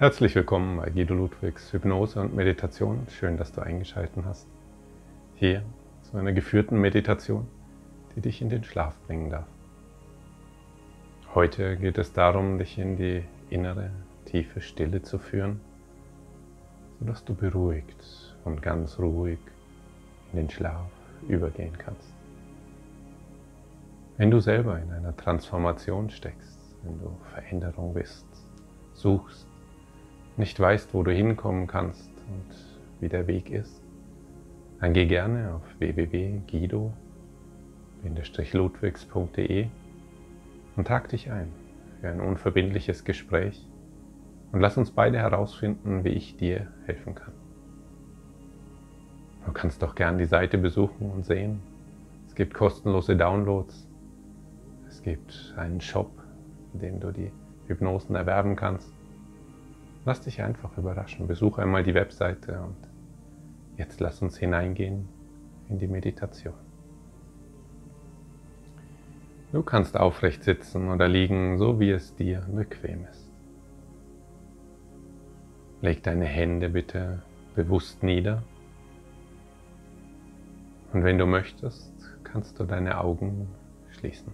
Herzlich willkommen bei Guido Ludwigs Hypnose und Meditation. Schön, dass du eingeschaltet hast. Hier zu einer geführten Meditation, die dich in den Schlaf bringen darf. Heute geht es darum, dich in die innere, tiefe Stille zu führen, sodass du beruhigt und ganz ruhig in den Schlaf übergehen kannst. Wenn du selber in einer Transformation steckst, wenn du Veränderung willst, suchst, nicht weißt, wo du hinkommen kannst und wie der Weg ist, dann geh gerne auf www.guido-ludwigs.de und trag dich ein für ein unverbindliches Gespräch und lass uns beide herausfinden, wie ich dir helfen kann. Du kannst doch gern die Seite besuchen und sehen, es gibt kostenlose Downloads, es gibt einen Shop, in dem du die Hypnosen erwerben kannst. Lass dich einfach überraschen. Besuch einmal die Webseite und jetzt lass uns hineingehen in die Meditation. Du kannst aufrecht sitzen oder liegen, so wie es dir bequem ist. Leg deine Hände bitte bewusst nieder. Und wenn du möchtest, kannst du deine Augen schließen.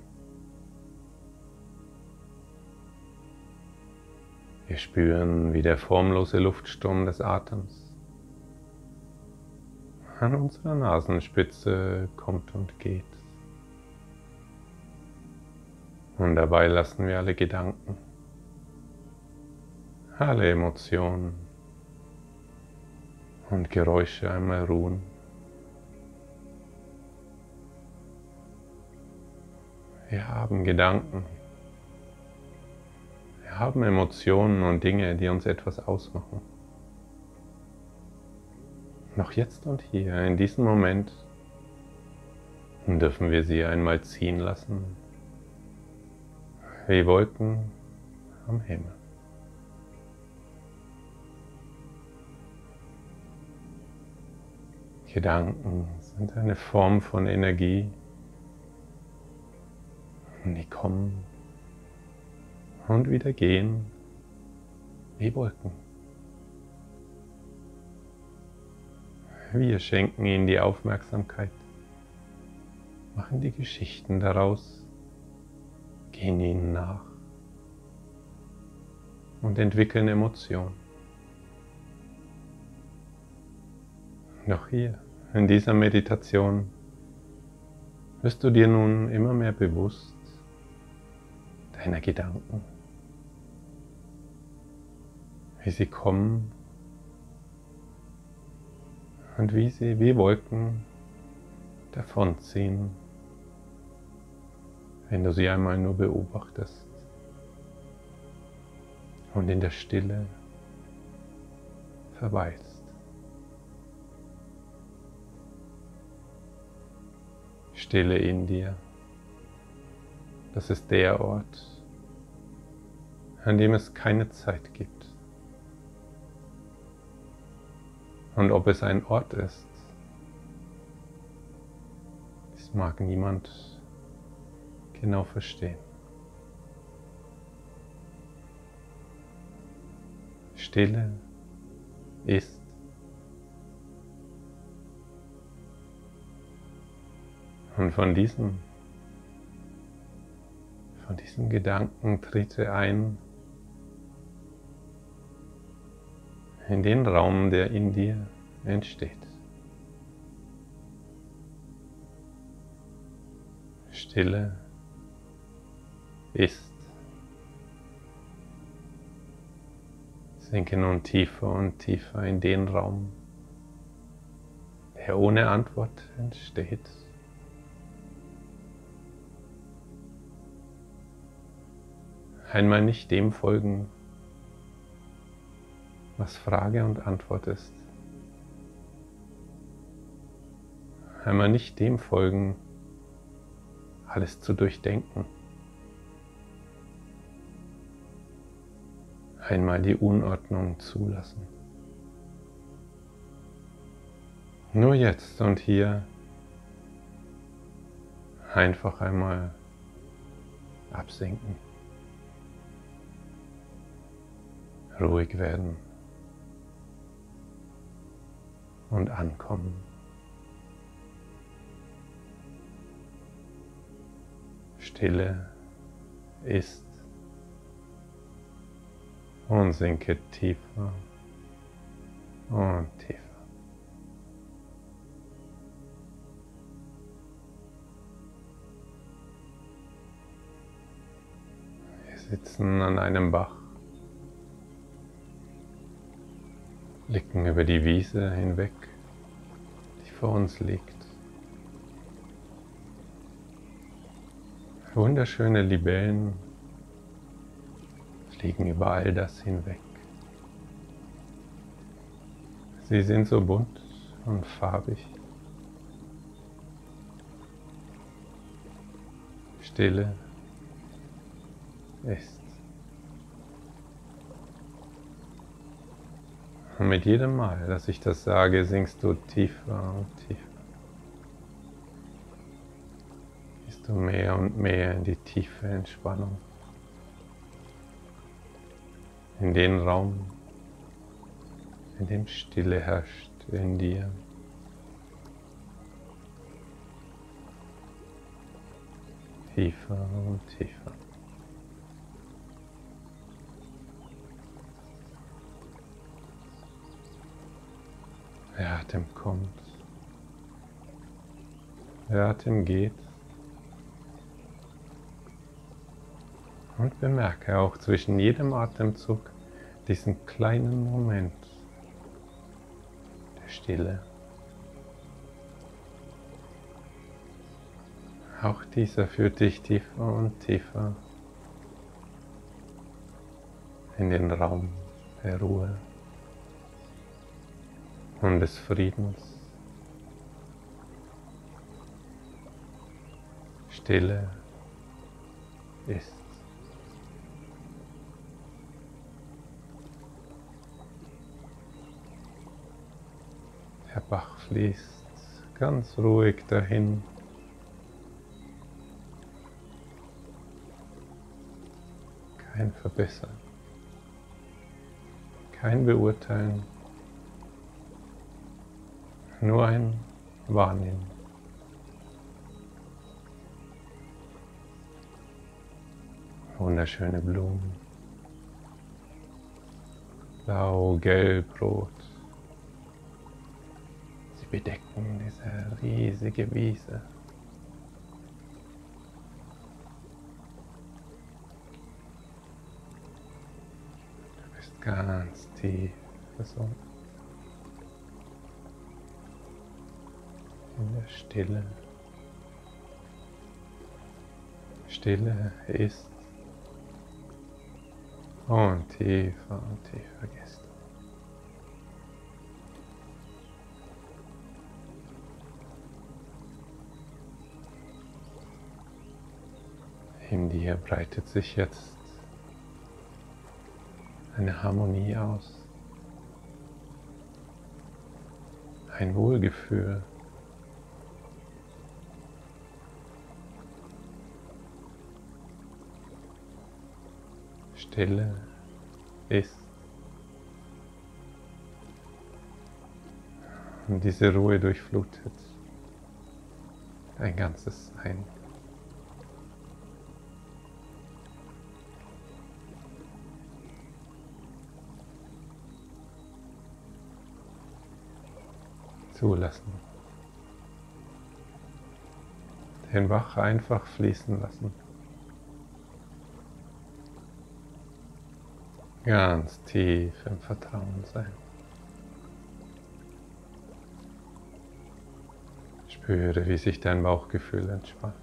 Wir spüren, wie der formlose Luftsturm des Atems an unserer Nasenspitze kommt und geht. Und dabei lassen wir alle Gedanken, alle Emotionen und Geräusche einmal ruhen. Wir haben Gedanken. Wir haben Emotionen und Dinge, die uns etwas ausmachen. Noch jetzt und hier, in diesem Moment, dürfen wir sie einmal ziehen lassen, wie Wolken am Himmel. Gedanken sind eine Form von Energie, die kommen und wieder gehen wie Wolken. Wir schenken ihnen die Aufmerksamkeit, machen die Geschichten daraus, gehen ihnen nach und entwickeln Emotionen. Doch hier, in dieser Meditation, wirst du dir nun immer mehr bewusst deiner Gedanken, wie sie kommen und wie sie wie Wolken davonziehen, wenn du sie einmal nur beobachtest und in der Stille verweilst. Stille in dir, das ist der Ort, an dem es keine Zeit gibt. Und ob es ein Ort ist, das mag niemand genau verstehen. Stille ist. Und von diesen Gedanken trete ein in den Raum, der in dir entsteht. Stille ist. Sinke nun tiefer und tiefer in den Raum, der ohne Antwort entsteht. Einmal nicht dem folgen, was Frage und Antwort ist. Einmal nicht dem folgen, alles zu durchdenken. Einmal die Unordnung zulassen. Nur jetzt und hier einfach einmal absinken. ruhig werden und ankommen. Stille ist und sinke tiefer und tiefer. Wir sitzen an einem Bach, blicken über die Wiese hinweg, die vor uns liegt. Wunderschöne Libellen fliegen über all das hinweg. Sie sind so bunt und farbig. Stille ist. Und mit jedem Mal, dass ich das sage, sinkst du tiefer und tiefer. Gehst du mehr und mehr in die tiefe Entspannung. In den Raum, in dem Stille herrscht in dir. Tiefer und tiefer. Der Atem kommt, der Atem geht und bemerke auch zwischen jedem Atemzug diesen kleinen Moment der Stille. Auch dieser führt dich tiefer und tiefer in den Raum der Ruhe und des Friedens. Stille ist. Der Bach fließt ganz ruhig dahin. Kein Verbessern, kein Beurteilen. Nur ein Wahrnehmen. Wunderschöne Blumen. Blau, gelb, rot. Sie bedecken diese riesige Wiese. Du bist ganz tief versunken. In der Stille. Stille ist und tiefer gehst du. In dir breitet sich jetzt eine Harmonie aus, ein Wohlgefühl. Stille ist. Und diese Ruhe durchflutet dein ganzes Sein. Zulassen. Den Bach einfach fließen lassen. Ganz tief im Vertrauen sein. Spüre, wie sich dein Bauchgefühl entspannt.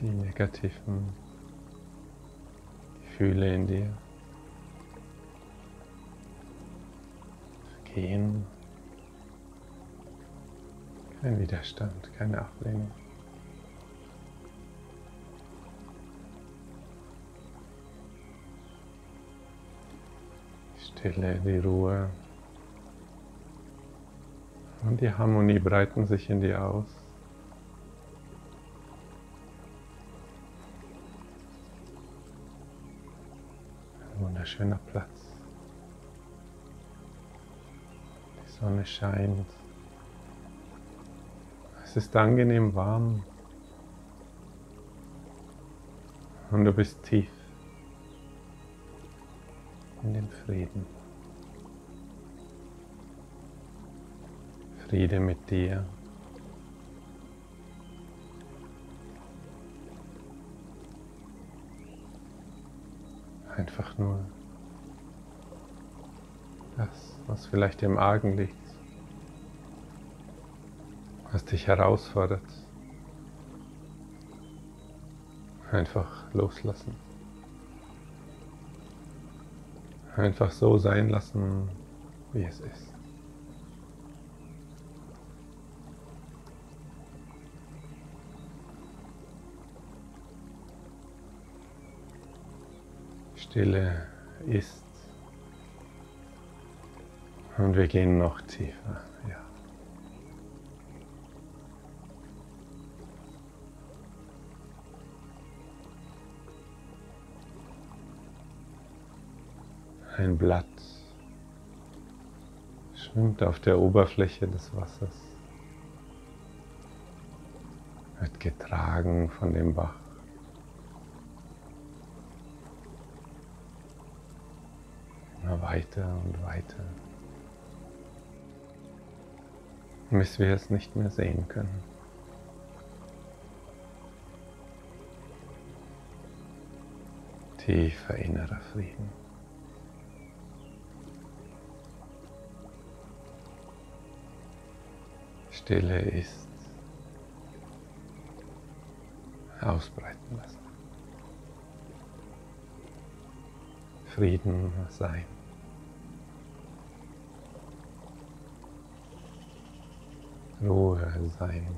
Die negativen Gefühle in dir vergehen. Kein Widerstand, keine Ablehnung. Stille, die Ruhe und die Harmonie breiten sich in dir aus. wunderschöner Platz. Die Sonne scheint. Es ist angenehm warm. Und du bist tief in dem Frieden. Friede mit dir. Einfach nur das, was vielleicht im Argen liegt, was dich herausfordert. Einfach loslassen. Einfach so sein lassen, wie es ist. Stille ist. Und wir gehen noch tiefer. Ja. Ein Blatt schwimmt auf der Oberfläche des Wassers, wird getragen von dem Bach. Weiter und weiter, bis wir es nicht mehr sehen können. Tiefer innerer Frieden. Stille ist. Ausbreiten lassen. Frieden sein. Ruhe sein.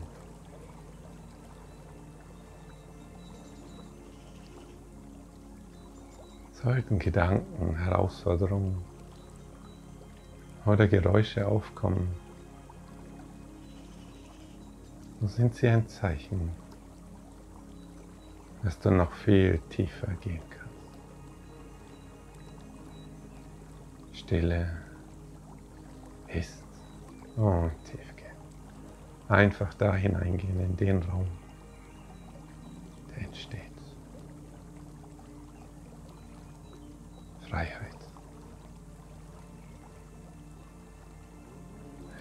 Sollten Gedanken, Herausforderungen oder Geräusche aufkommen, so sind sie ein Zeichen, dass du noch viel tiefer gehen kannst. Stille ist und tief. Einfach da hineingehen, in den Raum, der entsteht. Freiheit.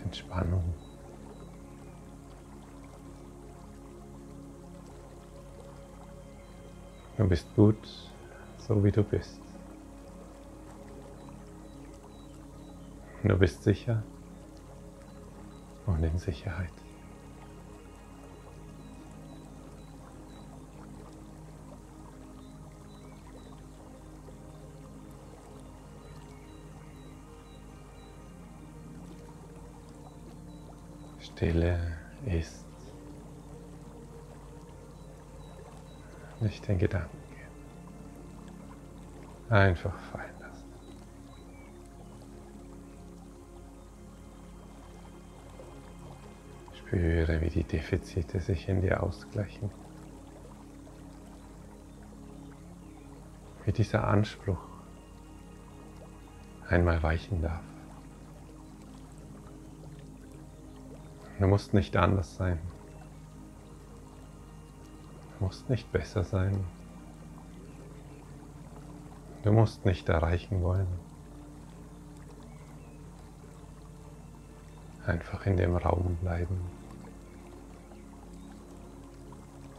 Entspannung. Du bist gut, so wie du bist. Du bist sicher und in Sicherheit. Stille ist. Nicht den Gedanken gehen. Einfach fallen lassen. Spüre, wie die Defizite sich in dir ausgleichen. Wie dieser Anspruch einmal weichen darf. Du musst nicht anders sein. Du musst nicht besser sein. Du musst nicht erreichen wollen. Einfach in dem Raum bleiben.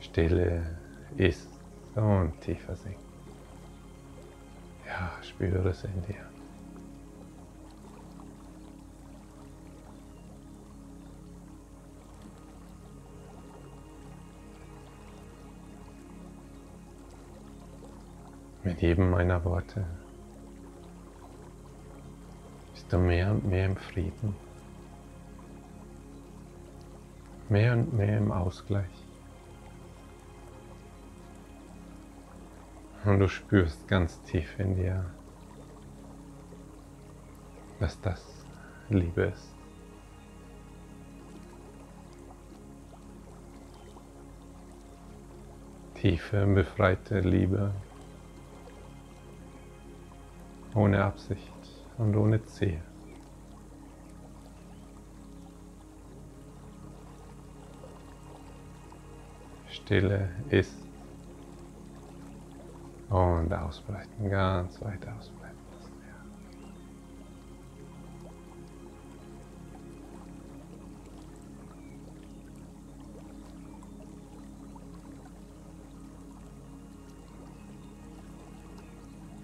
Stille ist und tiefer sinken. Ja, spüre es in dir. Mit jedem meiner Worte bist du mehr und mehr im Frieden, mehr und mehr im Ausgleich. Und du spürst ganz tief in dir, dass das Liebe ist. Tiefe, befreite Liebe. ohne Absicht und ohne Ziel. Stille ist und ausbreiten, ganz weit ausbreiten.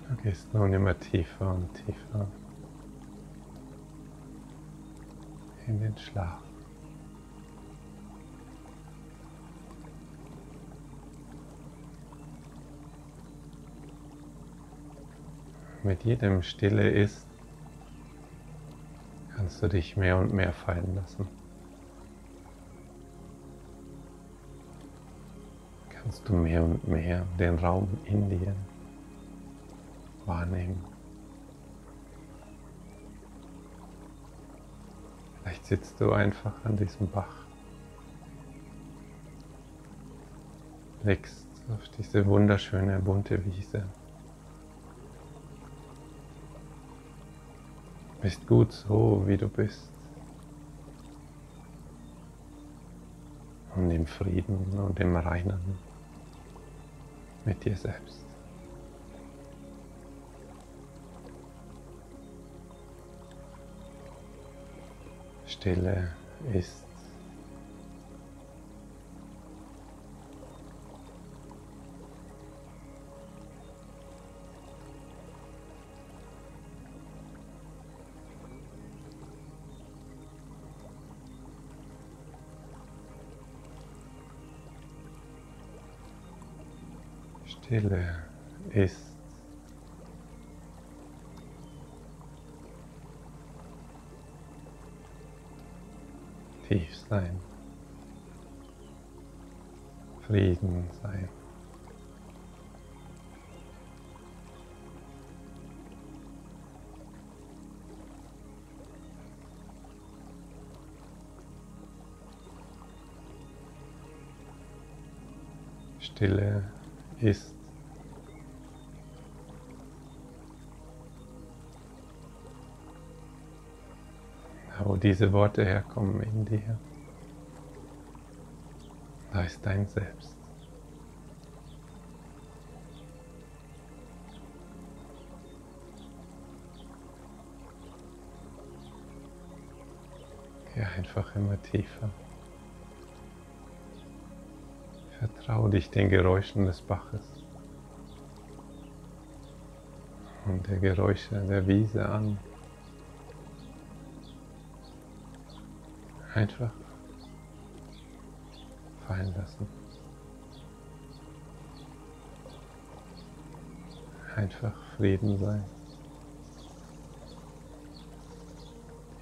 Du gehst nun immer tiefer und tiefer in den Schlaf. Mit jedem Stille ist, kannst du dich mehr und mehr fallen lassen. Kannst du mehr und mehr den Raum in dir wahrnehmen. Vielleicht sitzt du einfach an diesem Bach, blickst auf diese wunderschöne bunte Wiese, bist gut so, wie du bist, und im Frieden und im Reinen mit dir selbst. Stille ist. Stille ist. Tief sein, Frieden sein. Stille ist. Wo diese Worte herkommen in dir, da ist dein Selbst. Geh einfach immer tiefer. Vertraue dich den Geräuschen des Baches und der Geräusche der Wiese an. Einfach fallen lassen. Einfach Frieden sein.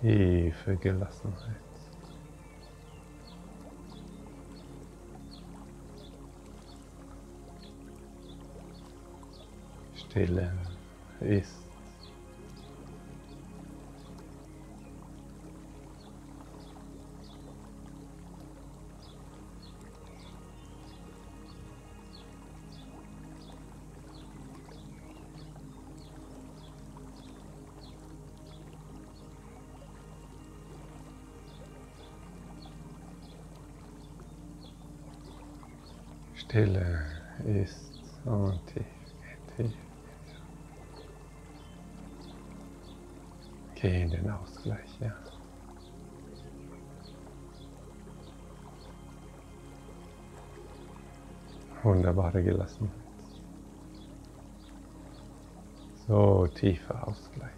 Tiefe Gelassenheit. Stille ist. Stille ist und tief, tief, tief. Geh in den Ausgleich, ja. Wunderbare Gelassenheit. So tiefer Ausgleich.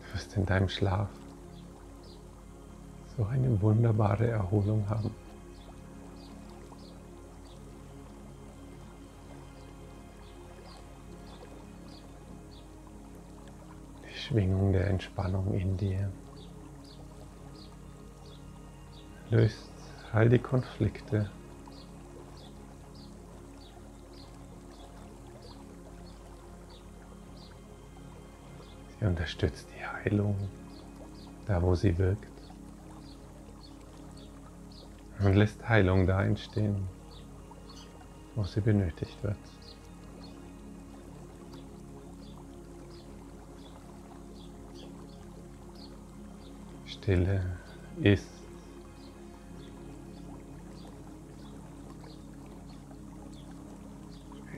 Du wirst in deinem Schlaf so eine wunderbare Erholung haben. Die Schwingung der Entspannung in dir löst all die Konflikte, sie unterstützt die Heilung, da wo sie wirkt. Und lässt Heilung da entstehen, wo sie benötigt wird. Stille ist.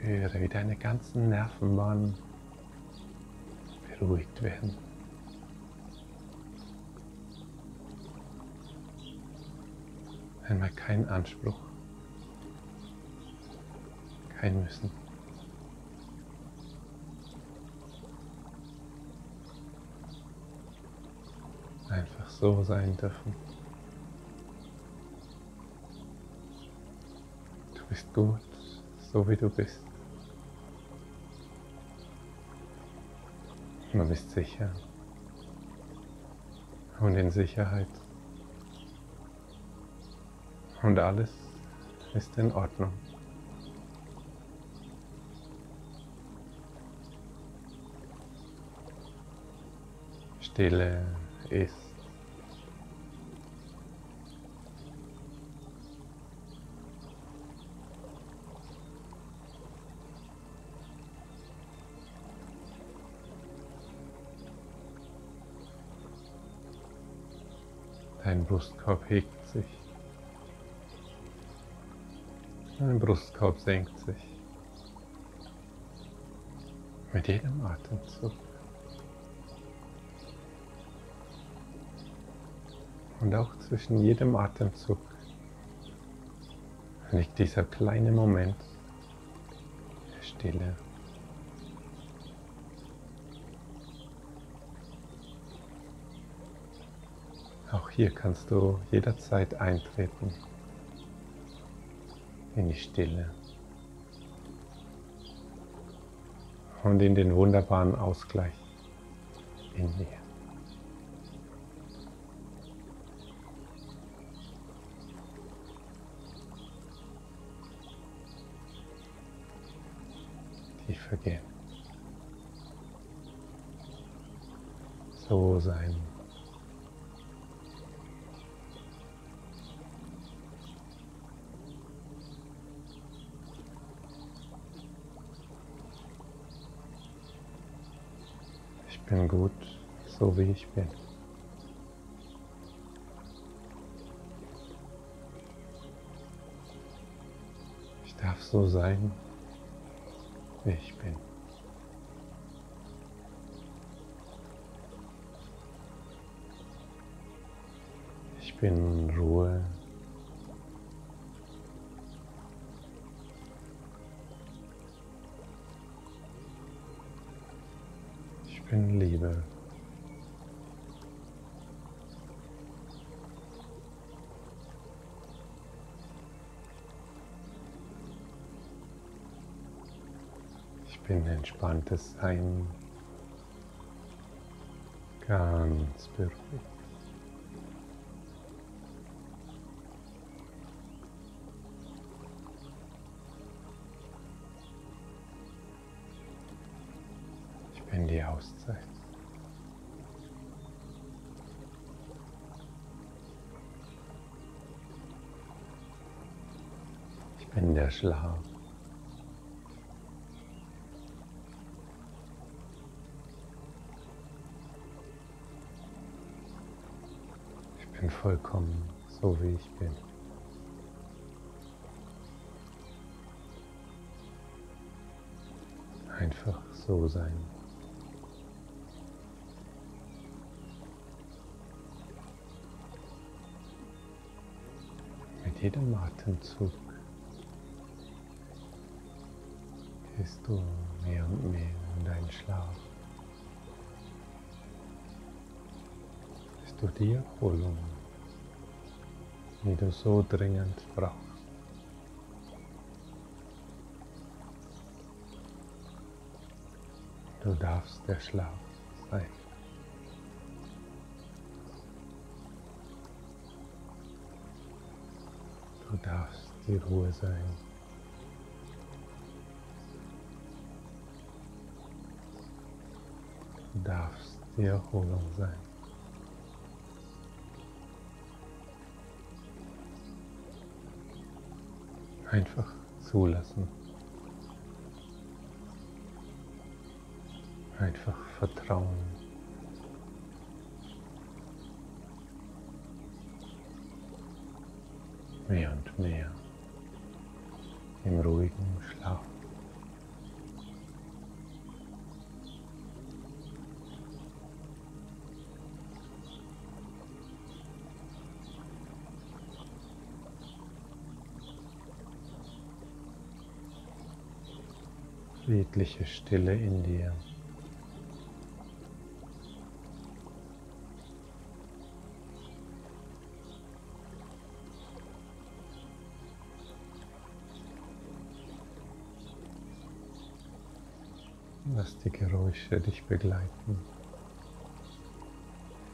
Höre, wie deine ganzen Nervenbahnen beruhigt werden. Einmal kein Anspruch, kein Müssen. Einfach so sein dürfen. Du bist gut, so wie du bist. Du bist sicher und in Sicherheit. Und alles ist in Ordnung. Stille ist. Dein Brustkorb hegt sich. Dein Brustkorb senkt sich mit jedem Atemzug und auch zwischen jedem Atemzug liegt dieser kleine Moment der Stille. Auch hier kannst du jederzeit eintreten. In die Stille und in den wunderbaren Ausgleich in dir. Tiefer gehen. So sein. Ich bin gut, so wie ich bin. Ich darf so sein, wie ich bin. Ich bin in Ruhe. Ich bin Liebe. Ich bin entspanntes Sein, ganz beruhigt. In die Auszeit. Ich bin der Schlaf. Ich bin vollkommen, so wie ich bin. Einfach so sein. Jeder Atemzug gehst du mehr und mehr in deinen Schlaf, bist du die Erholung, die du so dringend brauchst. Du darfst der Schlaf sein. Du darfst die Ruhe sein. Du darfst die Erholung sein. Einfach zulassen. Einfach vertrauen. Mehr und mehr im ruhigen Schlaf. Friedliche Stille in dir. Lass die Geräusche dich begleiten,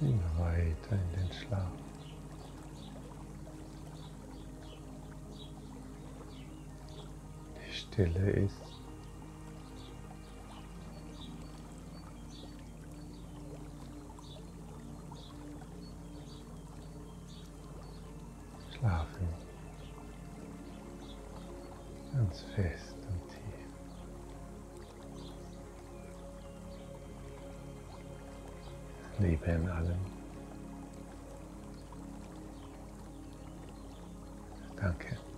immer weiter in den Schlaf. Die Stille ist. Schlafen, ganz fest und tief. Liebe in allem. Danke.